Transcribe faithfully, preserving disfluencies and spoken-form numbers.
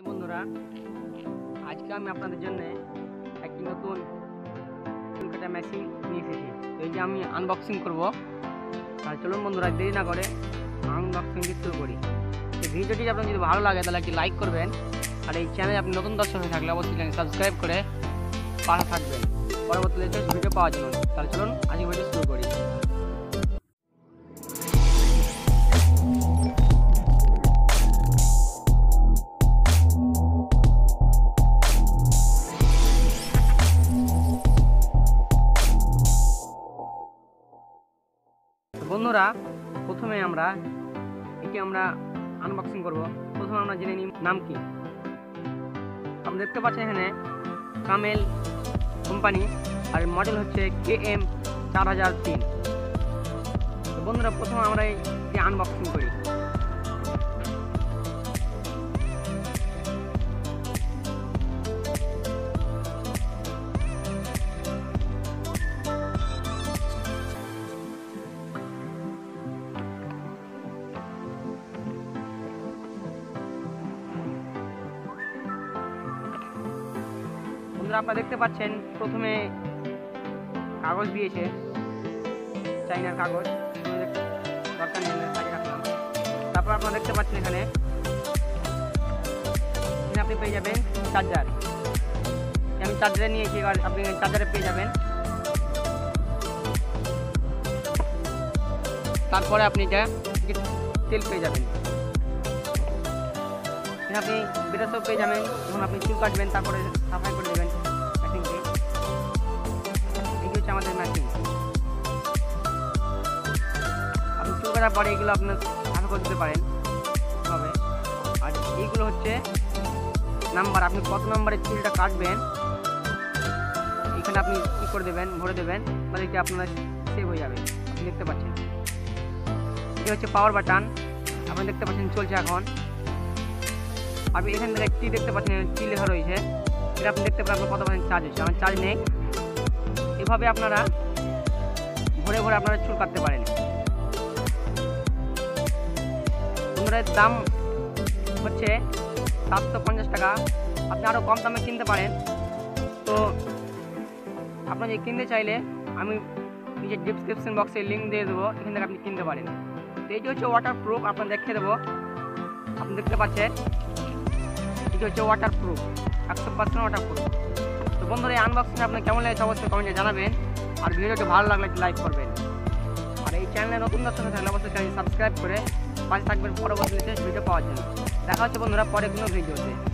हाय बंधुरा आज के आमी आपनादेर जन्य एकटी नतुन चुल काटा मेशिन निये एसेछि। तो एई जे आमी आनबक्सिंग करब, ताहले चलुन बंधुरा देरी ना करे आनबक्सिंगटी शुरू करी। तो भिडियोटी आपनादेर जोदि भालो लागे ताहले एकटी लाइक करबेन, आर एई চ্যানেলে আপনি নতুন দর্শক হয়ে থাকলে অবশ্যই চ্যানেল সাবস্ক্রাইব করে পাশে থাকবেন পরবর্তী লেটেস্ট ভিডিও পাওয়ার জন্য। তাহলে চলুন আজকের ভিডিও শুরু করি। বন্ধুরা প্রথমে আমরা এটি আমরা আনবক্সিং করব। প্রথমে আমরা জেনে নিই নাম কি। আপনি দেখতে পাচ্ছেন এখানে কামেল কোম্পানি আর মডেল হচ্ছে কে এম চার হাজার তিন। বন্ধুরা প্রথমে আমরা এটি আনবক্সিং করি। আপনারা দেখতে পাচ্ছেন প্রথমে কাগজ দিয়েছে, চাইনার কাগজ, দরকার নেই সাজিয়ে রাখলাম। তারপর আপনারা দেখতে পাচ্ছেন এখানে আপনি পেয়ে যাবেন চার্জার। আমি চার্জারে নিয়েছি, এবার আপনি চার্জারে পেয়ে যাবেন। তারপরে আপনি এটা তেল পেয়ে যাবেন, আপনি ব্রাশও পেয়ে যাবেন। যখন আপনি চুল কাটবেন তারপরে সাফাই করে দেবেন। আমাদের ম্যাচিং আপনি চুল কাটার পরে এগুলো আপনার ভালো করে দিতে পারেন হবে। আর এইগুলো হচ্ছে নাম্বার, আপনি কত নাম্বারে চুলটা কাটবেন এখানে আপনি কী করে দেবেন, ভরে দেবেন, তাহলে কি আপনার সেভ হয়ে যাবে। আপনি দেখতে পাচ্ছেন এটি হচ্ছে পাওয়ার বাটন, আপনি দেখতে পাচ্ছেন চলছে এখন। আপনি এখান থেকে একটি দেখতে পাচ্ছেন কী লেখা রয়েছে, এটা আপনি দেখতে পারেন আপনার কত পার্সেন্ট চার্জ হচ্ছে। আমার চার্জ নেই, এভাবে আপনারা ভরে ভরে আপনারা চুল কাটতে পারেন। বন্ধুরা দাম হচ্ছে সাতশো পঞ্চাশ টাকা, আপনি আরও কম দামে কিনতে পারেন। তো আপনার যদি কিনতে চাইলে আমি নিজের ডিসক্রিপশন বক্সে লিঙ্ক দিয়ে দেবো, এখান থেকে আপনি কিনতে পারেন। তো এটি হচ্ছে ওয়াটার প্রুফ, আপনার দেখিয়ে দেবো। আপনি দেখতে পাচ্ছেন এটি হচ্ছে ওয়াটার প্রুফ, একশো পার্সেন্ট ওয়াটার প্রুফ। তো বন্ধুরা এই আনবক্সিং আপনার কেমন লেগেছে অবশ্যই কমেন্টে জানাবেন, আর ভিডিওটি ভালো লাগলে লাইক করবেন, আর এই চ্যানেলে নতুন দর্শক থাকলে অবশ্যই চ্যানেল সাবস্ক্রাইব করে পাশে থাকবেন পরবর্তী ভিডিও পাওয়ার জন্য। দেখা হচ্ছে বন্ধুরা পরে কোনো ভিডিওতে।